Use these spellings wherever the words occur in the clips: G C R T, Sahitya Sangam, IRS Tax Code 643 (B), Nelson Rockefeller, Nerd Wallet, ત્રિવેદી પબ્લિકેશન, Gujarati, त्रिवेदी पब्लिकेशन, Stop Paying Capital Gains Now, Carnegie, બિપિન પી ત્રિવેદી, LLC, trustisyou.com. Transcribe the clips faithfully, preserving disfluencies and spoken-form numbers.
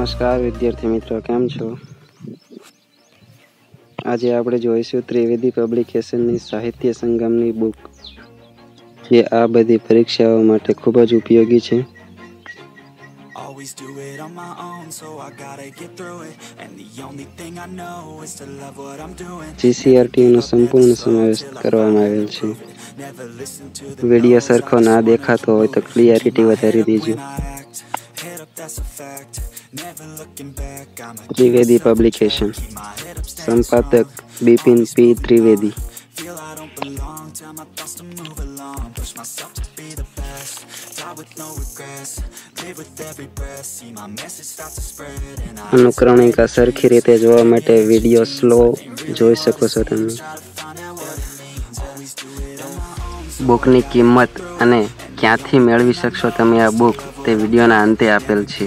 नमस्कार विद्यार्थी मित्रों, केम छो। आज आप जोईशु त्रिवेदी पब्लिकेशन साहित्य संगमनी बुक, ये आ बधी परीक्षाओं माटे खूब ज उपयोगी है। Always do it on my own, so I gotta get through it, and the only thing I know is to love what I'm doing. G C R T નો સંપૂર્ણ સમાવેશ કરવામાં આવેલ છે। વિડિયો સરખો ના દેખાતો હોય તો ક્લિયરિટી વધારી દેજો। ત્રિવેદી પબ્લિકેશન, સંપાદક Bipin P Trivedi. Feel I don't belong, tell my thoughts to move along, push myself to be the best, die with no regrets, live with every breath, see my message start to spread and I અનુક્રમણિકા સરખી રીતે જોવા માટે video slow જોઈ શકો છો તમે। બુકની કિંમત અને ક્યાંથી મેળવી શકશો તમે આ બુક તે વિડિયોના અંતે આપેલ છે।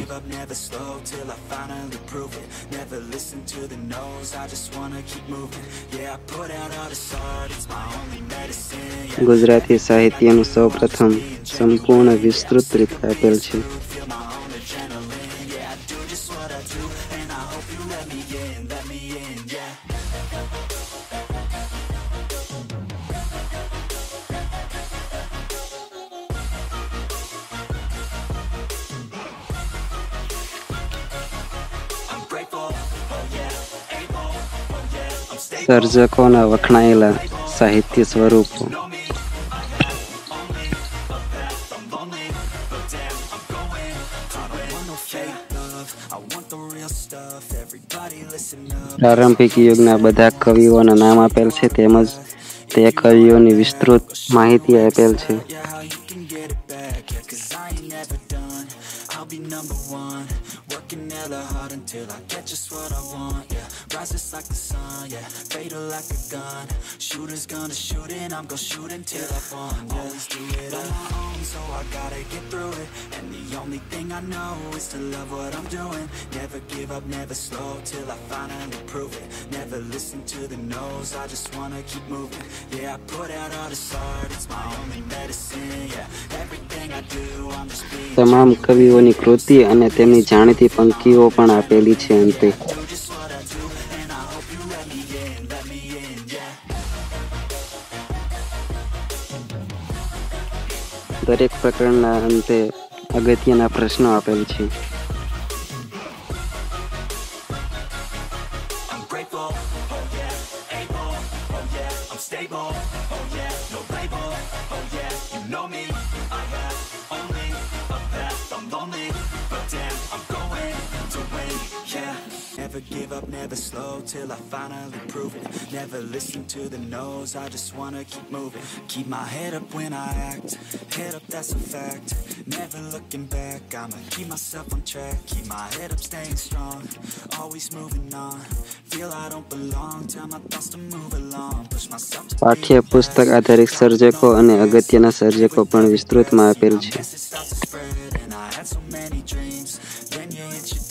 Never listen to the no's, I just wanna keep moving, yeah I put out all this art, it's my only medicine। Gujarati સાહિત્યનું સૌપ્રથમ સંપૂર્ણ વિસ્તૃત રીતે આપેલ છે। સર્જકોના વખણાયેલા સાહિત્ય સ્વરૂપો, પ્રારંભિક યુગના બધા કવિઓના નામ આપેલ છે તેમજ તે કવિઓની વિસ્તૃત માહિતી આપેલ છે। તમામ કવિઓની કૃતિ અને તેમની જાણીતી પંક્તિઓ પણ આપેલી છે અંતે। દરેક પ્રકરણના અંતે અગત્યના પ્રશ્નો આપેલ છે। Never give up, never slow till I finally prove it. Never listen to the no's, I just wanna keep moving. Keep my head up when I act, head up that's a fact. Never looking back, I'ma keep myself on track. Keep my head up staying strong, always moving on. Feel I don't belong, tell my thoughts to move along. Push myself to પાઠ્ય પુસ્તક આધારિત સર્જકો અને અગત્યના સર્જકો પણ વિસ્તૃતમાં આપેલ છે।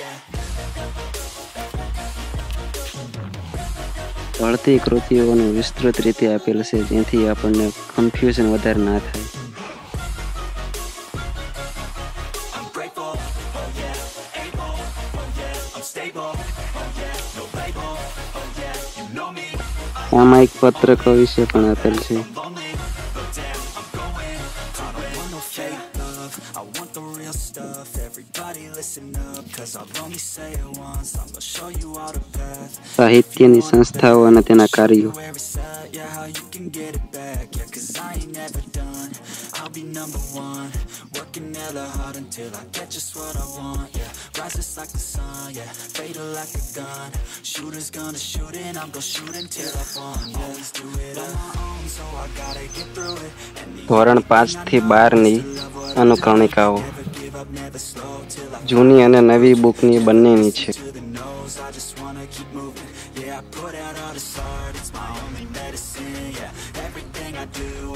yeah. પડતી કૃતિઓને વિસ્તૃત રીતે આપેલ છે જેથી આપણને કન્ફ્યુઝન વધારે ના થાય। સામાયિક પત્રકો વિશે પણ આપેલ છે। સાહિત્યની સંસ્થાઓ અને તેના કાર્યો, ધોરણ પાંચ થી બાર ની અનુક્રમણિકાઓ। જૂની અને નવી બુકની બંનેની છે.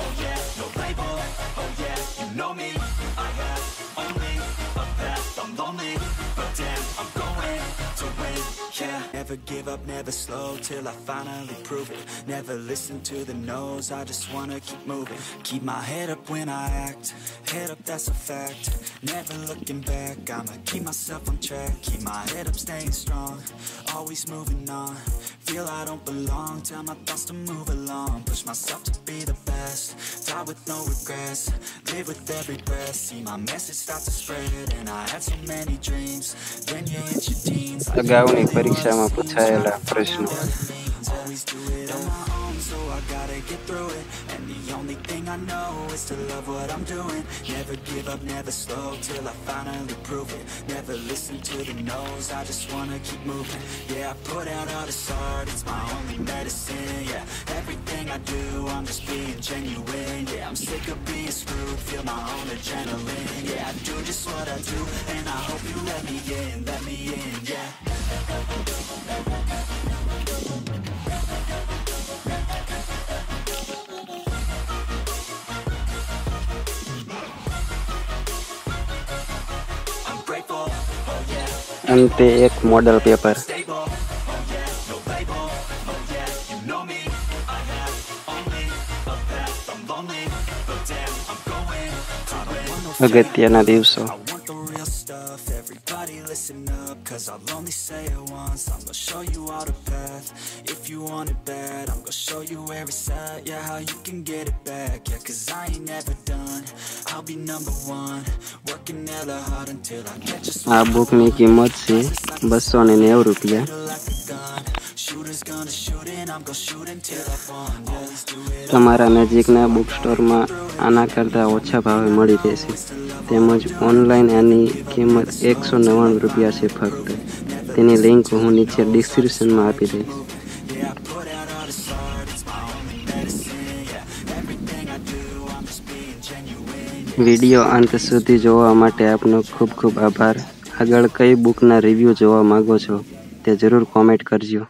oh yeah, no label, oh yeah, you know me, I have only a path, I'm lonely, but damn, I'm going to win, yeah. Never give up, never slow, till I finally prove it, never listen to the no's, I just wanna keep moving, keep my head up when I act, head up, that's a fact, never looking back, I'ma keep myself on track, keep my head up, staying strong, always moving on. Feel I don't belong, tell my thoughts to move along, push myself to be the best, die with no regrets, live with every breath, see my message start to spread, and I had so many dreams, when you hit your teens, I gauni parikshama puchayela prashno always do it on my own, so I gotta get through it, and the only thing I know is to love what I'm doing, never give up, never slow, till I finally prove it, never listen to the no's, I just wanna keep moving, yeah, I put out all the songs, it's my only medicine, yeah, everything I do, I'm just being genuine, yeah, I'm sick of being screwed, feel my own adrenaline, yeah, I do just what I do, and I hope you let me in, let me in, yeah. I'm grateful, oh yeah. Ante ek model paper. અગત્યના દિવસો. આ બુકની કિંમત છે બસો ને નેવું રૂપિયા. તમારા નજીકના બુક સ્ટોરમાં આના કરતાં ઓછા ભાવે મળી રહેશે, તેમજ ઓનલાઈન આની કિંમત એકસો નવ્વાણું રૂપિયા છે ફક્ત. તેની લિંક હું નીચે ડિસ્ક્રિપ્શનમાં આપી દઈશ. વિડીયો અંત સુધી જોવા માટે આપનો ખૂબ ખૂબ આભાર. આગળ કઈ બુકના રિવ્યૂ જોવા માગો છો તે જરૂર કોમેન્ટ કરજો.